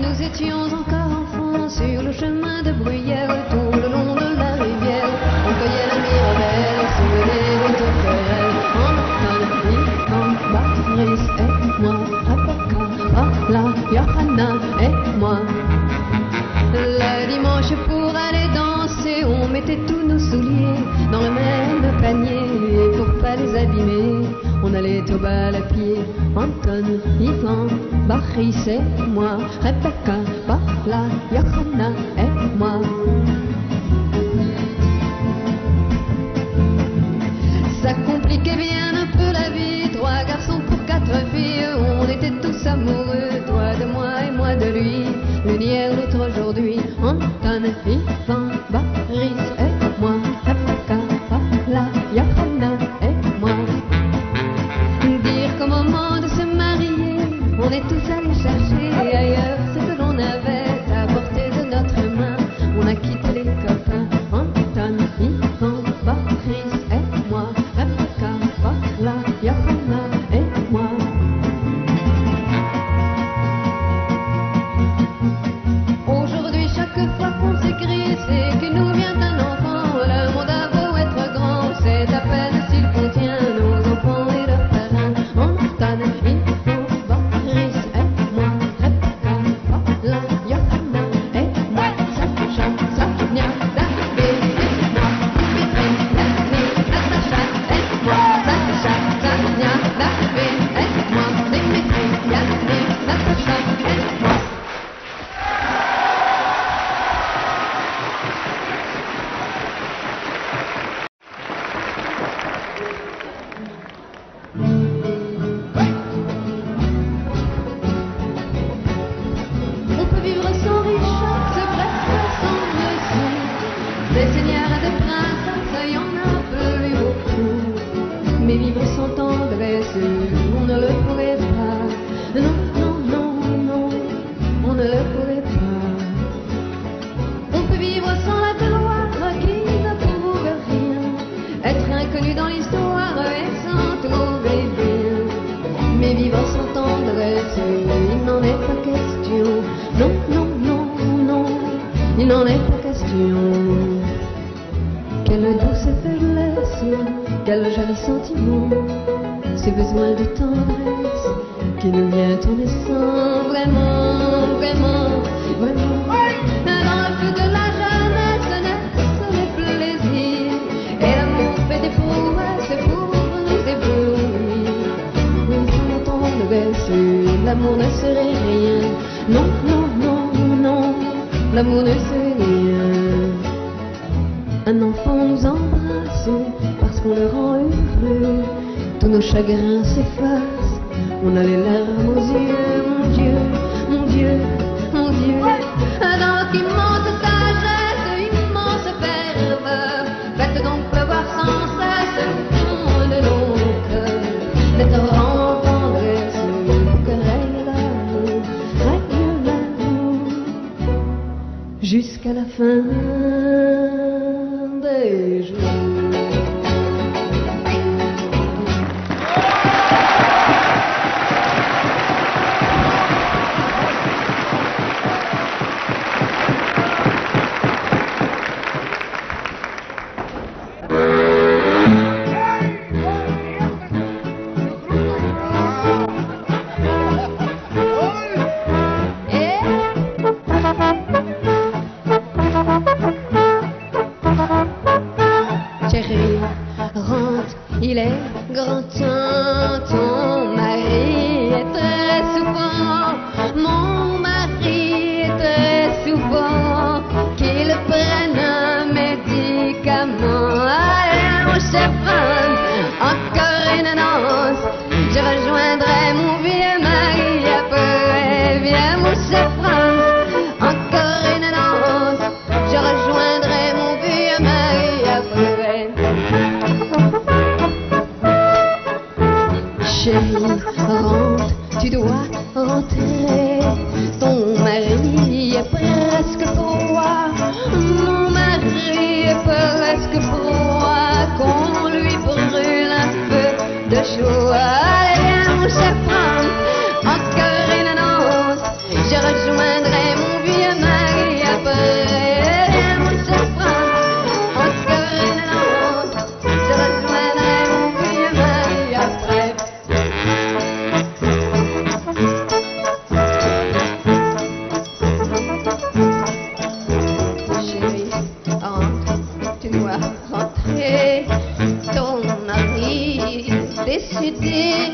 Nous étions encore enfants sur le chemin de Bruyères, tout le long de la rivière. On cueillait la mirabelle, souvenir de ton frère. En Antonie, en Boris et moi, Rebecca, Paula, Johanna et moi. Le dimanche pour aller danser, on mettait tous nos souliers dans le même panier. Et pour pas les abîmer, on allait au bal à pied. Anton, Ivan, Boris et moi, Rebecca, Paula, Johanna et moi. Ça compliquait bien un peu la vie, 3 garçons pour 4 filles, on était tous amoureux, toi de moi et moi de lui, l'une hier, l'autre aujourd'hui. Anton, Ivan, Boris et moi, Rebecca, Paula, Johanna et moi. Dire qu'au moment de se marier, on est tous allés chercher ailleurs ce que l'on avait à portée de notre main. On a quitté les copains. Anton, Ivan, Boris et moi, Rebecca, Paula, Johanna et moi. Aujourd'hui, chaque fois qu'on s'écrit, c'est que nous vient un enfant. Le monde a beau être grand, c'est à peine s'il contient nos enfants et leurs parents. Anton, Ivan, on ne le pourrait pas, non, non, non, non, on ne le pourrait pas. On peut vivre sans la gloire qui ne prouve rien, être inconnu dans l'histoire et s'en trouver bien. Mais vivre sans tendresse, il n'en est pas question, non, non, non, non, il n'en est pas question. Quelle douce faiblesse, quel joli sentiment, ce besoin de tendresse qui nous vient en naissant. Vraiment, vraiment, vraiment, dans le feu de la jeunesse naissent les plaisirs, et l'amour fait des prouesses pour nous éblouir. Oui, sans tendresse, l'amour ne serait rien, non, non, non, non, l'amour ne serait rien. Un enfant nous embrasse parce qu'on le rend heureux. Tous nos chagrins s'effacent, on a les larmes aux yeux. Mon Dieu, mon Dieu, mon Dieu. Dans l'immense sagesse, immense ferveur, faites donc pleuvoir sans cesse le fond de nos cœurs. D'être en tendresse pour que règne l'amour jusqu'à la fin. Il est grand temps, ton mari est très souvent, mon mari est très souvent, qu'il prenne un médicament. Allez mon cher Franz, encore une annonce, je rejoindrai mon vieux mari après. Viens mon cher Franz, encore une annonce, je rejoindrai mon vieux mari après. Thank you. chérie, rentre, tu dois rentrer. Ton mari est presque pour moi, mon mari est presque pour moi, qu'on lui brûle un feu de joie. Allez, viens, mon cher Franck, encore une annonce, je rejoindrai mon vieux mari après. Décédé,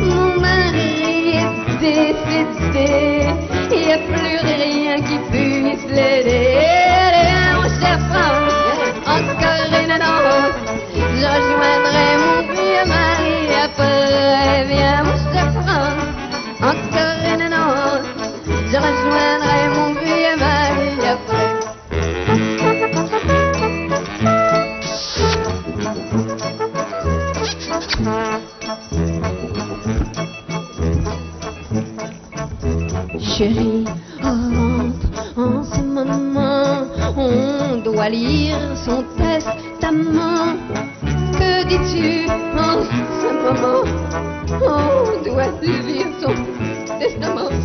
mon mari est décédé, il n'y a plus rien qui puisse l'aider. Allez, mon cher Franck, encore une annonce, je rejoindrai mon vieux mari après. Viens, mon cher Franck, encore une annonce, je rejoindrai mon vieux mari après. Chérie, rentre, en ce moment, on doit lire son testament. Que dis-tu? En ce moment, on doit lire son testament.